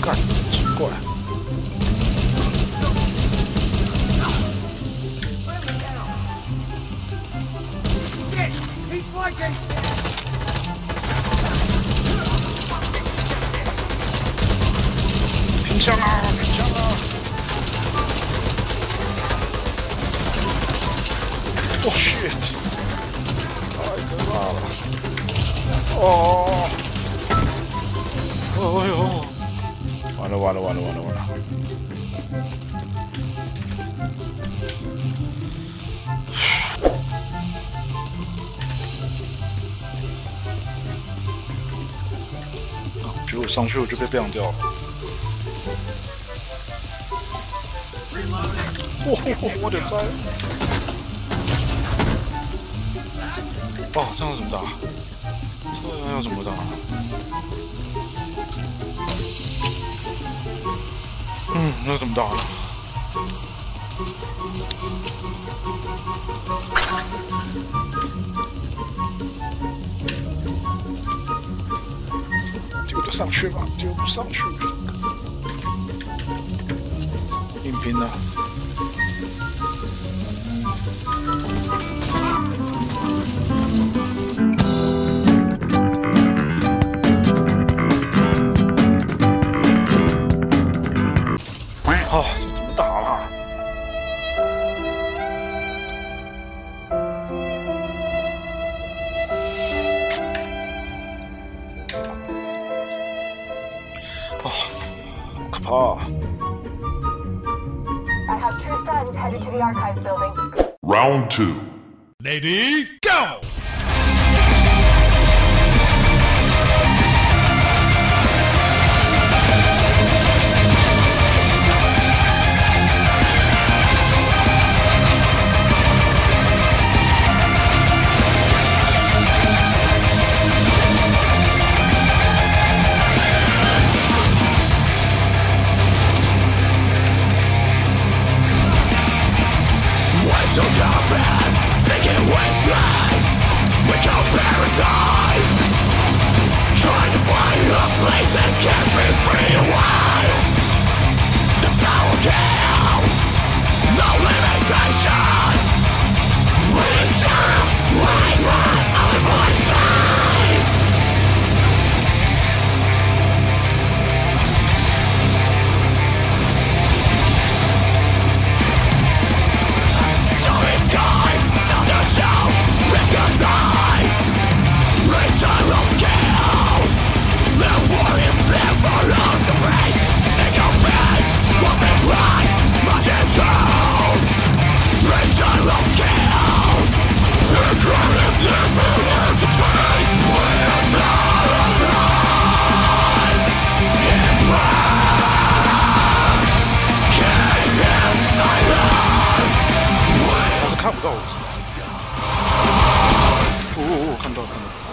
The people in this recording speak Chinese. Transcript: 干，过来。 停枪啊！停枪啊！我去！太可怕了！哦！哦呦！完了完了完了完了完了！结果上去我就被晾掉了。 我的灾！哦，这样怎么打？这样要怎么打？嗯，那怎么打呢？丢就上去吧，丢不上去，硬拼了。 哦，这怎么打啊？哦，可怕啊！ I have two sons headed to the archives building. Round 2. Lady, go! Oh, 看到了。